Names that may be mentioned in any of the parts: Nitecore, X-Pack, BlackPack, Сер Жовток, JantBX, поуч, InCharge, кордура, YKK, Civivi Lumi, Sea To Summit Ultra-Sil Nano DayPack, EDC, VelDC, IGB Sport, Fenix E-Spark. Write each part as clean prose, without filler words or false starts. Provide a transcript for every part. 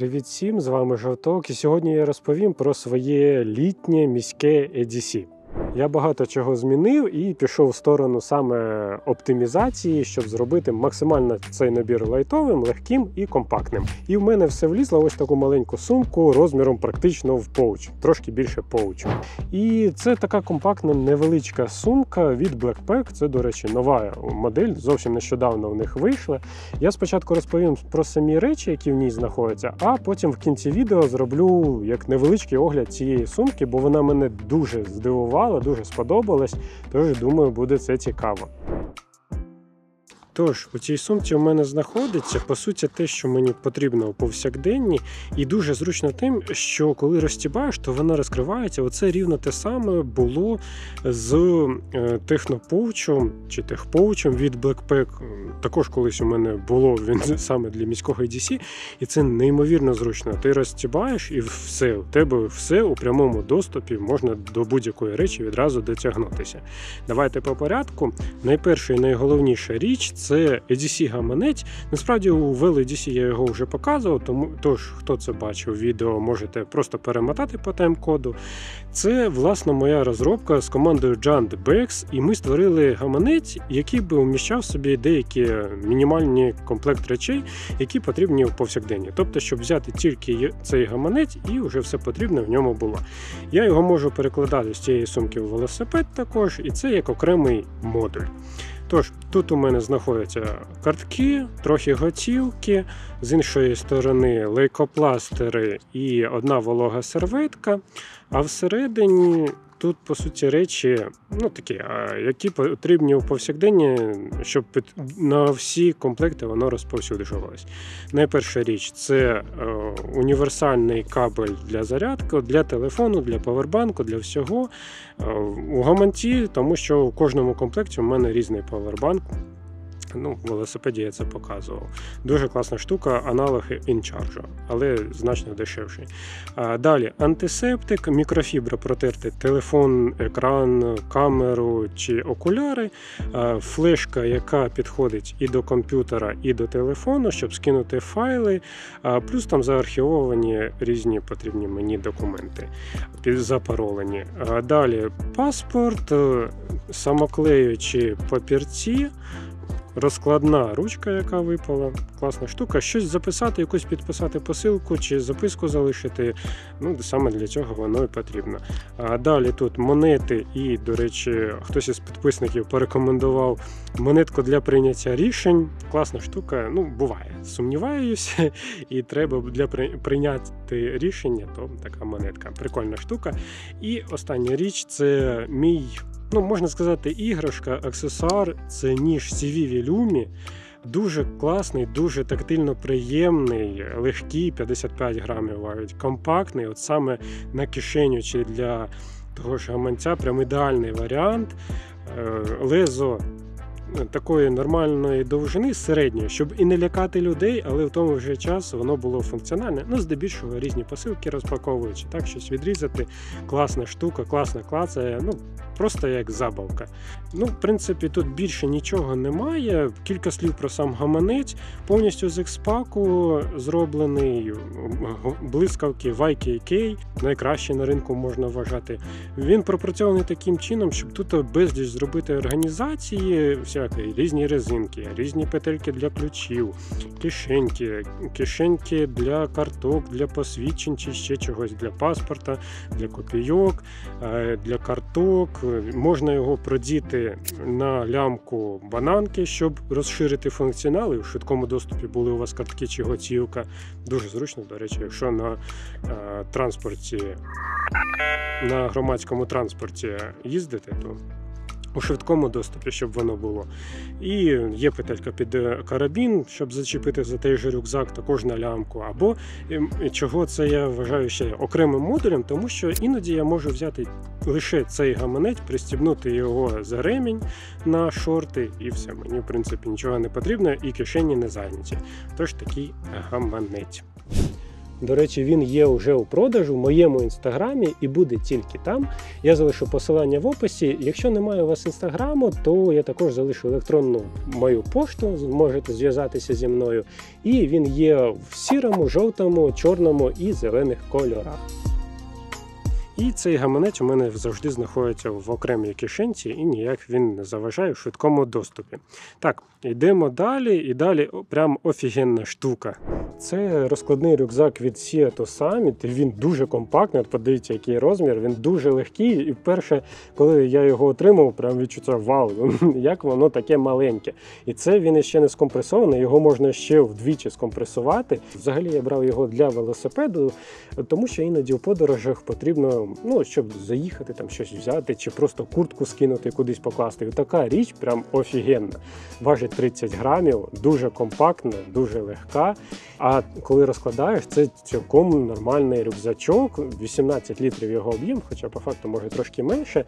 Привіт всім, з вами Жовток, і сьогодні я розповім про своє літнє міське EDC. Я багато чого змінив і пішов в сторону саме оптимізації, щоб зробити максимально цей набір лайтовим, легким і компактним. І в мене все влізло ось таку маленьку сумку розміром практично в поуч, трошки більше поучу. І це така компактна невеличка сумка від BlackPack, це, до речі, нова модель, зовсім нещодавно в них вийшла. Я спочатку розповім про самі речі, які в ній знаходяться, а потім в кінці відео зроблю як невеличкий огляд цієї сумки, бо вона мене дуже здивувала, дуже сподобалось, тож думаю, буде це цікаво. Тож, у цій сумці у мене знаходиться, по суті, те, що мені потрібно у повсякденні, і дуже зручно тим, що коли розтібаєш, то вона розкривається. Оце рівно те саме було з техноповчем, чи техповчем від BlackPack. Також колись у мене було, він саме для міського EDC, і це неймовірно зручно. Ти розтібаєш і все, у тебе все у прямому доступі, можна до будь-якої речі відразу дотягнутися. Давайте по порядку. Найперша і найголовніша річ – це EDC-гаманець. Насправді у VelDC я його вже показував, тож хто це бачив відео, можете просто перемотати по тайм-коду. Це, власне, моя розробка з командою JantBX, і ми створили гаманець, який би вміщав собі деякі мінімальні комплект речей, які потрібні в повсякденні. Тобто, щоб взяти тільки цей гаманець і вже все потрібне в ньому було. Я його можу перекладати з цієї сумки в велосипед також, і це як окремий модуль. Тож, тут у мене знаходяться картки, трохи готівки, з іншої сторони лейкопластери і одна волога серветка, а всередині тут, по суті, речі, ну такі, які потрібні у повсякденні, щоб на всі комплекти воно розповсюджувалось. Найперша річ – це універсальний кабель для зарядки, для телефону, для павербанку, для всього. У гаманці, тому що в кожному комплекті у мене різний павербанк. Ну, в велосипеді я це показував. Дуже класна штука, аналог InCharge, але значно дешевший. Далі, антисептик, мікрофібра протерти телефон, екран, камеру чи окуляри, флешка, яка підходить і до комп'ютера, і до телефону, щоб скинути файли, плюс там заархівовані різні потрібні мені документи, запаролені. Далі, паспорт, самоклеючі папірці, розкладна ручка, яка випала, класна штука. Щось записати, якусь підписати посилку чи записку залишити, ну, саме для цього воно і потрібно. А далі тут монети і, до речі, хтось із підписників порекомендував монетку для прийняття рішень. Класна штука, ну, буває, сумніваюся, і треба для прийняти рішення, то така монетка. Прикольна штука. І остання річ – це мій, ну, можна сказати, іграшка, аксесуар, це ніж Civivi Lumi. Дуже класний, дуже тактильно приємний, легкий, 55 грамів важить, компактний, от саме на кишеню чи для того ж гаманця, прям ідеальний варіант. Лезо такої нормальної довжини, середньої, щоб і не лякати людей, але в тому же час воно було функціональне. Ну, здебільшого різні посилки розпаковуючи, так, щось відрізати. Класна штука, класно клацає, ну, просто як забавка. Ну, в принципі, тут більше нічого немає. Кілька слів про сам гаманець. Повністю з експаку зроблений, блискавки YKK, найкращі на ринку можна вважати. Він пропрацьований таким чином, щоб тут безліч зробити організації, різні резинки, різні петельки для ключів, кишеньки для карток, для посвідчень чи ще чогось, для паспорта, для копійок, для карток. Можна його продіти на лямку бананки, щоб розширити функціонал, і в швидкому доступі були у вас картки чи готівка. Дуже зручно, до речі, якщо на транспорті, на громадському транспорті їздите, то у швидкому доступі, щоб воно було. І є петелька під карабін, щоб зачепити за той же рюкзак також на лямку. Або, чого це я вважаю ще окремим модулем, тому що іноді я можу взяти лише цей гаманець, пристібнути його за ремінь на шорти, і все. Мені, в принципі, нічого не потрібно, і кишені не зайняті. Тож такий гаманець. До речі, він є вже у продажу в моєму інстаграмі і буде тільки там. Я залишу посилання в описі. Якщо немає у вас інстаграму, то я також залишу електронну мою пошту, можете зв'язатися зі мною. І він є в сірому, жовтому, чорному і зелених кольорах. І цей гаманець у мене завжди знаходиться в окремій кишенці, і ніяк він не заважає в швидкому доступі. Так, йдемо далі, і далі прям офігенна штука. Це розкладний рюкзак від Sea To Summit, він дуже компактний, подивіться який розмір, він дуже легкий, і вперше, коли я його отримав, прям відчуття вау, як воно таке маленьке. І це він ще не скомпресований, його можна ще вдвічі скомпресувати. Взагалі я брав його для велосипеду, тому що іноді у подорожах потрібно, ну, щоб заїхати, там щось взяти, чи просто куртку скинути, кудись покласти. І така річ прям офігенна. Важить 30 грамів, дуже компактна, дуже легка. А коли розкладаєш, це цілком нормальний рюкзачок, 18 літрів його об'єм, хоча по факту може трошки менше.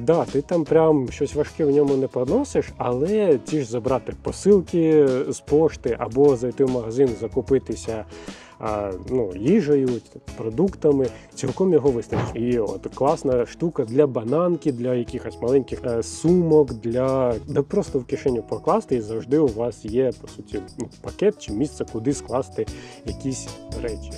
Да, ти там прям щось важке в ньому не поносиш, але ті ж забрати посилки з пошти або зайти в магазин, закупитися їжею, продуктами, цілком його вистачить. І от класна штука для бананки, для якихось маленьких сумок, де просто в кишеню покласти, і завжди у вас є, по суті, пакет чи місце, куди скласти якісь речі.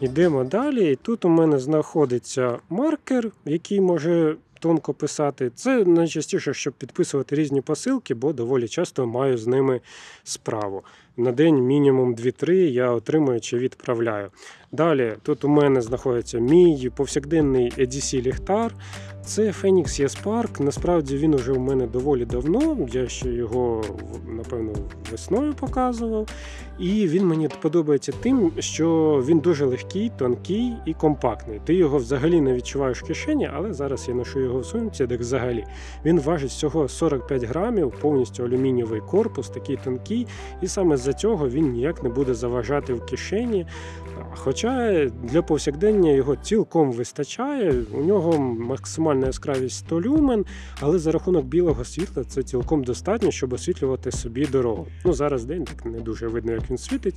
Йдемо далі, і тут у мене знаходиться маркер, який може тонко писати. Це найчастіше, щоб підписувати різні посилки, бо доволі часто маю з ними справу. На день мінімум 2-3 я отримую чи відправляю. Далі тут у мене знаходиться мій повсякденний EDC-ліхтар. Це Fenix E-Spark. Насправді він уже у мене доволі давно. Я ще його, напевно, весною показував. І він мені подобається тим, що він дуже легкий, тонкий і компактний. Ти його взагалі не відчуваєш в кишені, але зараз я ношу його в сумці, так взагалі. Він важить всього 45 грамів, повністю алюмінієвий корпус, такий тонкий. І саме за цього він ніяк не буде заважати в кишені. Хоча для повсякдення його цілком вистачає, у нього максимальна яскравість 100 люмен, але за рахунок білого світла це цілком достатньо, щоб освітлювати собі дорогу. Ну, зараз день, так не дуже видно, як він світить.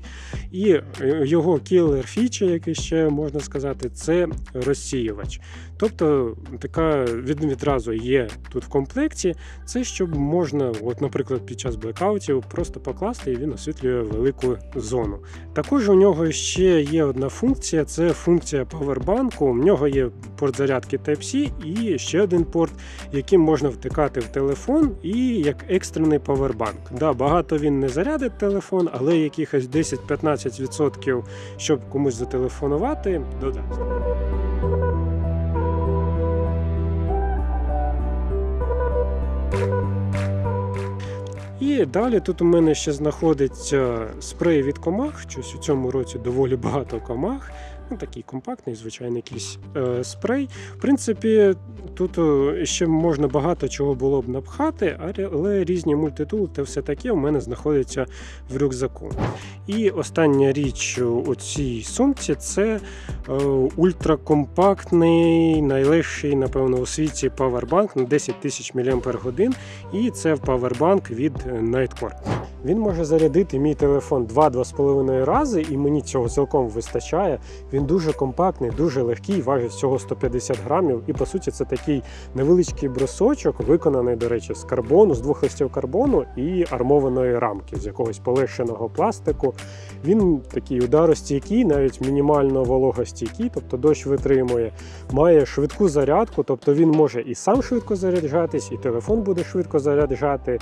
І його кілер фіча, який ще можна сказати, це розсіювач. Тобто, така відразу є тут в комплекті, це щоб можна, от, наприклад, під час блекаутів просто покласти, і він освітлює велику зону. Також у нього ще є одна функція, це функція павербанку. У нього є порт зарядки Type-C і ще один порт, яким можна втикати в телефон і як екстрений павербанк. Да, багато він не зарядить телефон, але якихось 10-15%, щоб комусь зателефонувати, додасть. І далі тут у мене ще знаходиться спрей від комах, щось у цьому році доволі багато комах. Ну, такий компактний, звичайний якийсь спрей. В принципі, тут ще можна багато чого було б напхати, але різні мультитули та все таке у мене знаходяться в рюкзаку. І остання річ у цій сумці – це ультракомпактний, найлегший, напевно, у світі павербанк на 10 тисяч мАч. І це павербанк від Nitecore. Він може зарядити мій телефон 2-2,5 рази, і мені цього цілком вистачає. Він дуже компактний, дуже легкий, важить всього 150 грамів. І, по суті, це такий невеличкий брусочок, виконаний, до речі, з карбону, з двох листів карбону і армованої рамки, з якогось полегшеного пластику. Він такий ударостійкий, навіть мінімально вологостійкий, тобто дощ витримує. Має швидку зарядку, тобто він може і сам швидко заряджатись, і телефон буде швидко заряджати.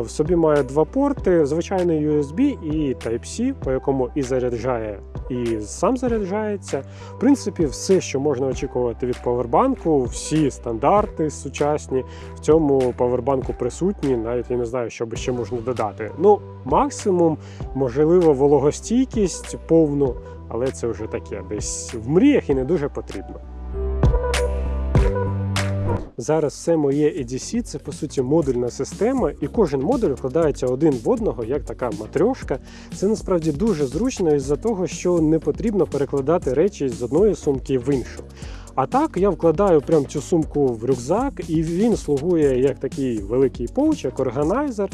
В собі має два порти, звичайний USB і Type-C, по якому і заряджає, і сам заряджається. В принципі, все, що можна очікувати від павербанку, всі стандарти сучасні в цьому павербанку присутні, навіть я не знаю, що би ще можна додати. Ну, максимум, можливо, вологостійкість повну, але це вже таке, десь в мріях і не дуже потрібно. Зараз все моє EDC – це, по суті, модульна система, і кожен модуль вкладається один в одного, як така матрьошка. Це, насправді, дуже зручно із-за того, що не потрібно перекладати речі з одної сумки в іншу. А так я вкладаю прям цю сумку в рюкзак, і він слугує як такий великий поуч, як органайзер.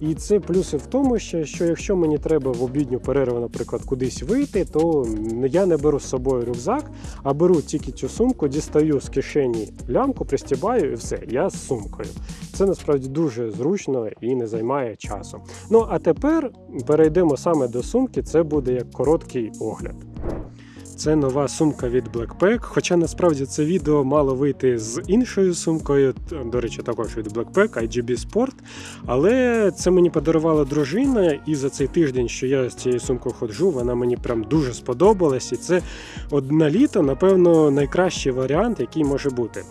І це плюси в тому, що якщо мені треба в обідню перерву, наприклад, кудись вийти, то я не беру з собою рюкзак, а беру тільки цю сумку, дістаю з кишені лямку, пристібаю і все, я з сумкою. Це насправді дуже зручно і не займає часу. Ну а тепер перейдемо саме до сумки, це буде як короткий огляд. Це нова сумка від BlackPack, хоча насправді це відео мало вийти з іншою сумкою, до речі, також від BlackPack, IGB Sport, але це мені подарувала дружина, і за цей тиждень, що я з цією сумкою ходжу, вона мені прям дуже сподобалась, і це на літо, напевно, найкращий варіант, який може бути.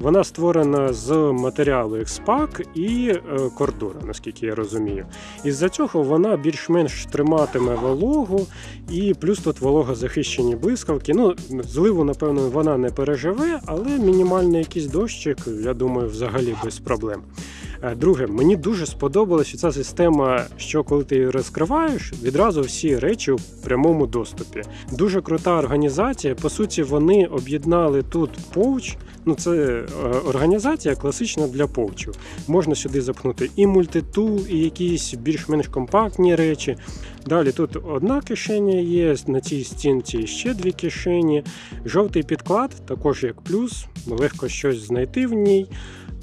Вона створена з матеріалу X-Pack і кордура, наскільки я розумію. Із-за цього вона більш-менш триматиме вологу, і плюс тут вологозахищені блискавки. Ну, зливу, напевно, вона не переживе, але мінімальний якийсь дощик, я думаю, взагалі без проблем. Друге, мені дуже сподобалася ця система, що коли ти її розкриваєш, відразу всі речі в прямому доступі. Дуже крута організація, по суті вони об'єднали тут поуч, ну це організація класична для поучів. Можна сюди запхнути і мультитул, і якісь більш-менш компактні речі. Далі тут одна кишеня є, на цій стінці ще дві кишені. Жовтий підклад, також як плюс, легко щось знайти в ній.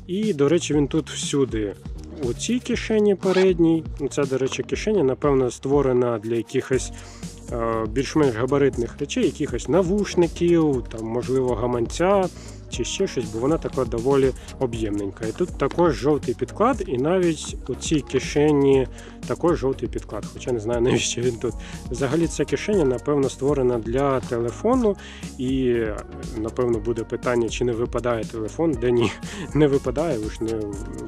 І, до речі, він тут всюди. У цій кишені передній. Ця, до речі, кишеня, напевно, створена для якихось більш-менш габаритних речей, якихось навушників, там, можливо, гаманця чи ще щось, бо вона така доволі об'ємненька. І тут також жовтий підклад, і навіть у цій кишені також жовтий підклад, хоча не знаю, навіщо він тут. Взагалі ця кишеня, напевно, створена для телефону, і, напевно, буде питання, чи не випадає телефон, де ні, не випадає, ви ж не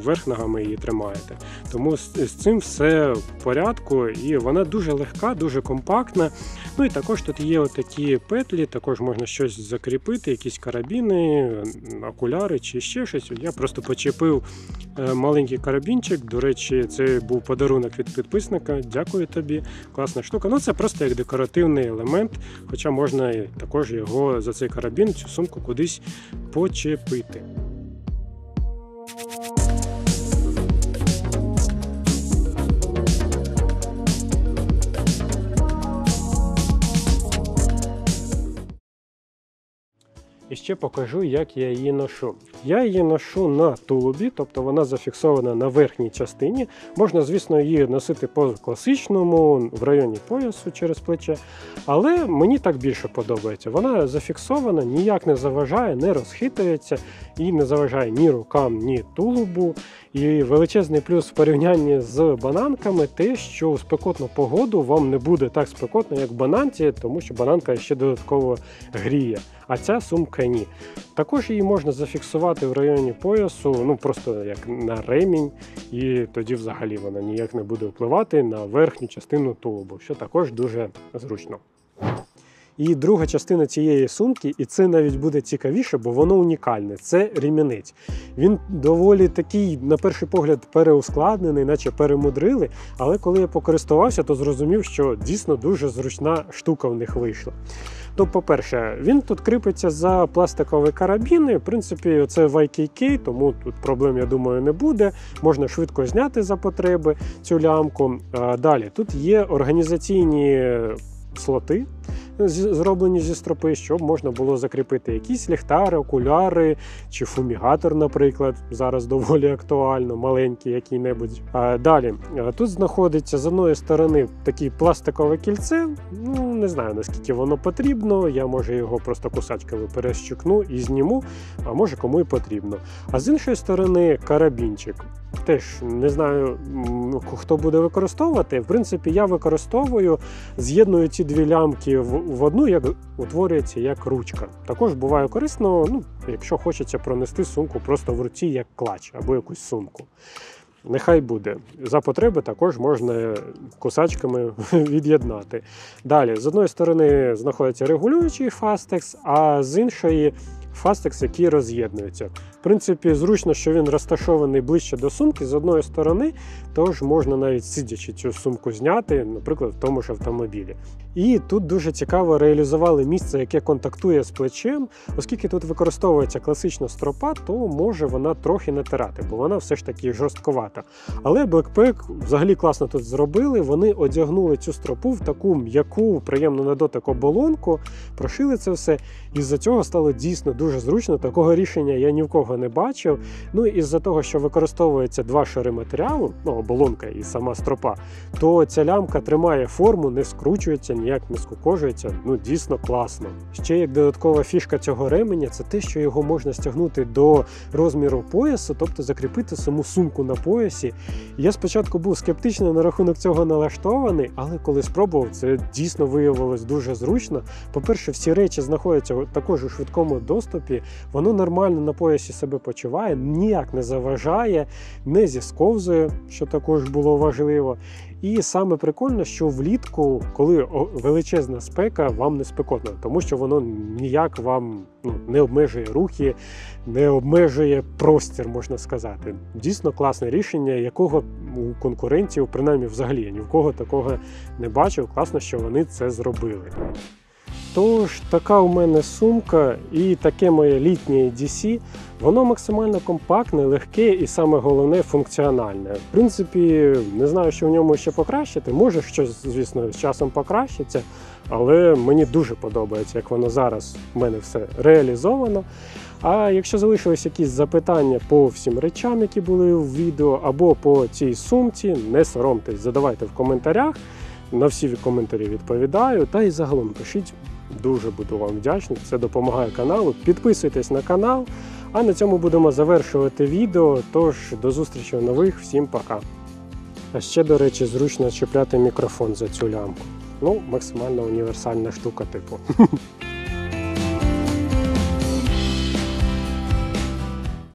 вверх ногами її тримаєте. Тому з цим все в порядку, і вона дуже легка, дуже компактна. Ну і також тут є отакі петлі, також можна щось закріпити, якісь карабіни, окуляри чи ще щось. Я просто почепив маленький карабінчик, до речі, це був подарунок від підписника, дякую тобі, класна штука. Ну це просто як декоративний елемент, хоча можна також його за цей карабін, цю сумку кудись почепити. І ще покажу, як я її ношу. Я її ношу на тулубі, тобто вона зафіксована на верхній частині. Можна, звісно, її носити по класичному, в районі поясу через плече, але мені так більше подобається. Вона зафіксована, ніяк не заважає, не розхитується і не заважає ні рукам, ні тулубу. І величезний плюс в порівнянні з бананками те, що в спекотну погоду вам не буде так спекотно, як в бананці, тому що бананка ще додатково гріє, а ця сумка ні. Також її можна зафіксувати в районі поясу, ну просто як на ремінь, і тоді взагалі вона ніяк не буде впливати на верхню частину тулубу, що також дуже зручно. І друга частина цієї сумки, і це навіть буде цікавіше, бо воно унікальне, це ремінець. Він доволі такий, на перший погляд, переускладнений, наче перемудрили, але коли я покористувався, то зрозумів, що дійсно дуже зручна штука в них вийшла. То, по-перше, він тут кріпиться за пластикові карабіни, в принципі, це YKK, тому тут проблем, я думаю, не буде, можна швидко зняти за потреби цю лямку. Далі, тут є організаційні слоти, зроблені зі стропи, щоб можна було закріпити якісь ліхтари, окуляри чи фумігатор, наприклад, зараз доволі актуально, маленький який-небудь. Далі, тут знаходиться з одної сторони таке пластикове кільце, ну не знаю наскільки воно потрібно, я може його просто кусачками перещукну і зніму, а може кому і потрібно. А з іншої сторони карабінчик. Теж не знаю, хто буде використовувати, в принципі я використовую, з'єдную ці дві лямки в одну, як утворюється як ручка. Також буває корисно, ну, якщо хочеться пронести сумку просто в руці як клач або якусь сумку. Нехай буде. За потреби також можна кусачками від'єднати. Далі, з одної сторони знаходиться регулюючий фастекс, а з іншої фастекс, який роз'єднується. В принципі, зручно, що він розташований ближче до сумки з одної сторони, тож можна навіть сидячи цю сумку зняти, наприклад, в тому ж автомобілі. І тут дуже цікаво реалізували місце, яке контактує з плечем. Оскільки тут використовується класична стропа, то може вона трохи натирати, бо вона все ж таки жорстковата. Але BlackPack взагалі класно тут зробили, вони одягнули цю стропу в таку м'яку, приємну на дотик оболонку, прошили це все, і з-за цього стало дійсно дуже зручно. Такого рішення я ні в кого не бачив. Ну і з-за того, що використовується два шари матеріалу, ну, оболонка і сама стропа, то ця лямка тримає форму, не скручується, ніяк не скукожується, ну дійсно класно. Ще як додаткова фішка цього ременя, це те, що його можна стягнути до розміру поясу, тобто закріпити саму сумку на поясі. Я спочатку був скептично на рахунок цього налаштований, але коли спробував, це дійсно виявилось дуже зручно. По-перше, всі речі знаходяться також у швидкому доступі, воно нормально на поясі себе почуває, ніяк не заважає, не зісковзує, що також було важливо. І саме прикольно, що влітку, коли величезна спека, вам не спекотно, тому що воно ніяк вам не обмежує рухи, не обмежує простір, можна сказати. Дійсно класне рішення, якого у конкурентів, принаймні взагалі, я ні в кого такого не бачив. Класно, що вони це зробили. Тож, така у мене сумка і таке моє літнє DC. Воно максимально компактне, легке і саме головне функціональне. В принципі, не знаю, що в ньому ще покращити. Може, щось, звісно, з часом покращиться, але мені дуже подобається, як воно зараз в мене все реалізовано. А якщо залишились якісь запитання по всім речам, які були в відео, або по цій сумці, не соромтесь, задавайте в коментарях. На всі коментарі відповідаю, та і загалом пишіть, дуже буду вам вдячний, це допомагає каналу. Підписуйтесь на канал, а на цьому будемо завершувати відео, тож до зустрічі в нових, всім пока. А ще, до речі, зручно чіпляти мікрофон за цю лямку. Ну, максимально універсальна штука, типу.